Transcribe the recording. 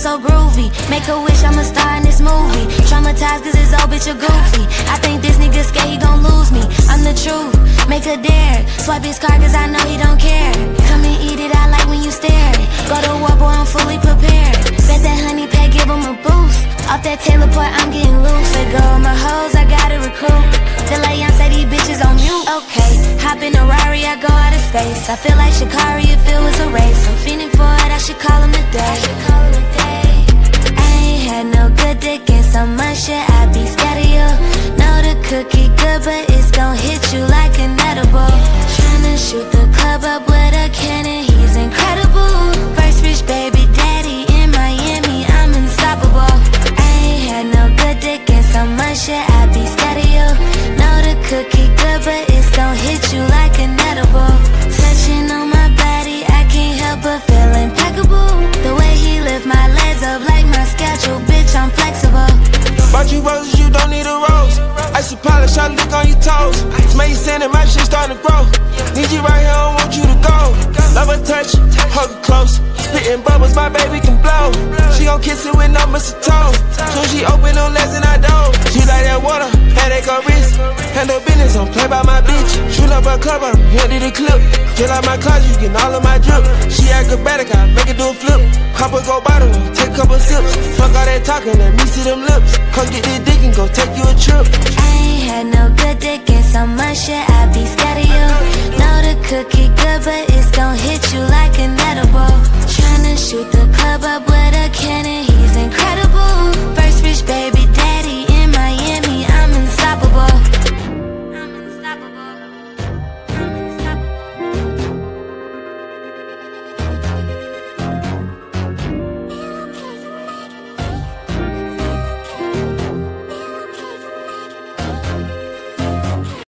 so groovy. Make a wish, I'm a star in this movie. Traumatized cause this old bitch a goofy. I think this nigga scared he gon' lose me. I'm the truth, make a dare. Swipe his card cause I know he don't care. Come and eat it, I like when you stare. Go to war, boy, I'm fully prepared. Bet that honey pack, give him a boost. Off that Taylor Port, I'm getting loose. Let go of my hoes, I gotta recruit. Till I am say these bitches on mute. Okay, hop in a Rari, I go out of space. I feel like Sha'Carri if it was a race. I'm feeling for it, I should call him a day. I ain't had no good dick and so much shit, I be scared of you. Know the cookie good, but it's gon' hit you like an edible. Tryna shoot the club up with a cannon, he's incredible. First rich baby daddy in Miami, I'm unstoppable. I ain't had no good dick and so much shit, I be scared of you. Know the cookie good, but it's gon' hit you like an edible. Touching on my body, I can't help but feel impeccable. The way he lift my legs up like my schedule, bitch, I'm flexible. Bought you roses, you don't need a rose. I should polish, I look on your toes. Made you sand and my shit starting to grow. Need you right here, I want you to go. Love her touch, hug her close. Spitting bubbles, my baby can blow. She gon' kiss it with no mistletoe. Soon she open on legs and I don't. She like that water, headache on wrist. Handle business, don't play by my bitch. Shoot up her club, I'm ready to clip. Get out my closet, you get all of my drip. She acrobatic, I make her do a flip. Pop a go bottle, take a couple sips. Fuck all that talking, let me see them lips. Come get this dick and go take you a trip. I ain't had no good dick and so much shit, I be scared of you. Know the cookie good, but it's gon' hit you like an edible. Tryna shoot the club up with a cannon.